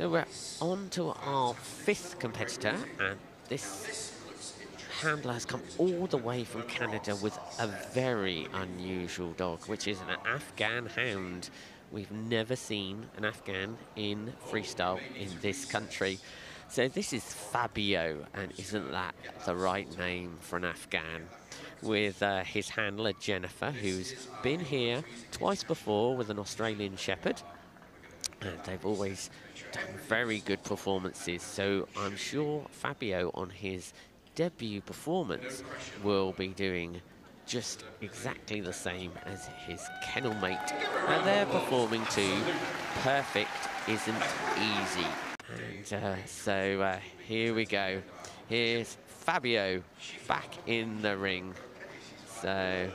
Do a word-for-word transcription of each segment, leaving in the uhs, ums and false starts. So we're on to our fifth competitor, and this handler has come all the way from Canada with a very unusual dog, which is an Afghan hound. We've never seen an Afghan in freestyle in this country. So this is Fabio, and isn't that the right name for an Afghan? With uh, his handler, Jennifer, who's been here twice before with an Australian shepherd. And they've always done very good performances. So I'm sure Fabio, on his debut performance, will be doing just exactly the same as his kennel mate. And they're performing to Perfect Isn't Easy. And uh, so uh, here we go. Here's Fabio back in the ring. So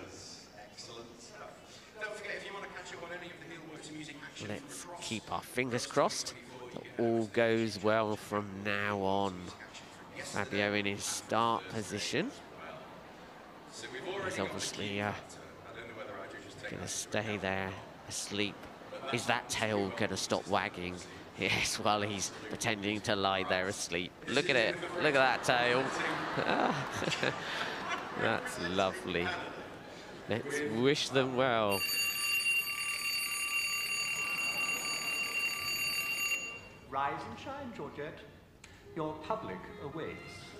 let's keep our fingers crossed that all goes well from now on. Fabio in his start position. He's obviously uh, going to stay there asleep. Is that tail going to stop wagging? Yes, while he's pretending to lie there asleep. Look at it. Look at that tail. That's lovely. Let's wish them well. Rise and shine, Georgette. Your public awaits.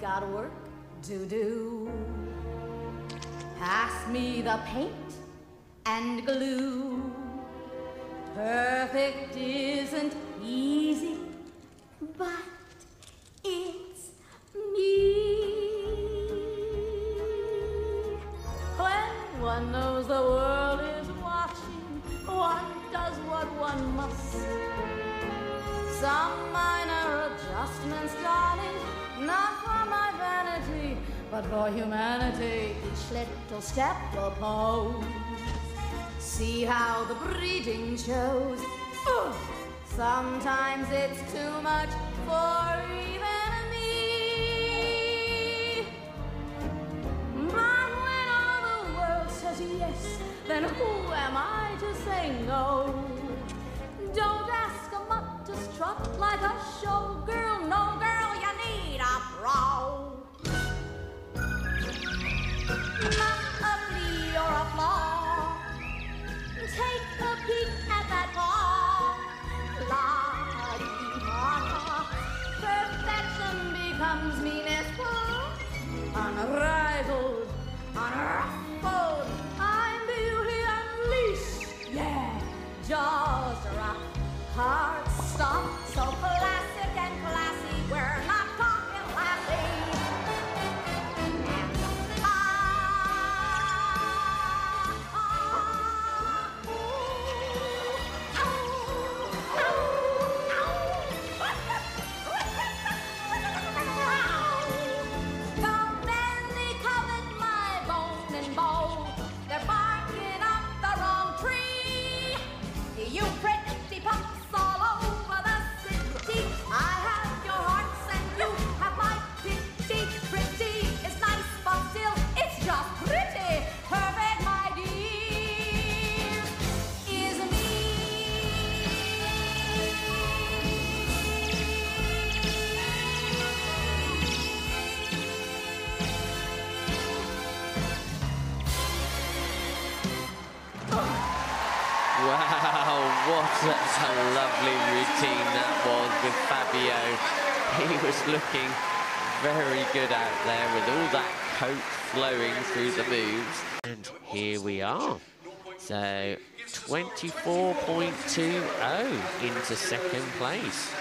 Got work to do. Pass me the paint and glue. Perfect isn't easy, but it's me. When one knows the world is watching, one does what one must. Some minor adjustments, darling, not for my vanity, but for humanity, each little step or pose. See how the breeding shows. Ooh, sometimes it's too much for even me. But when all the world says yes, then who am I to say no? Don't ask a mutt to strut like a showgirl, no girl. Row. Not a flea or a flaw. Take a peek at that paw. La-dee-da-da. Perfection becomes meanness. Unrivaled, unruffled. I'm beauty unleashed. Yeah, jaws drop, hearts stop. So classic and classy, we're not. What a lovely routine that was with Fabio. He was looking very good out there with all that coat flowing through the moves. And here we are. So twenty-four point two zero into second place.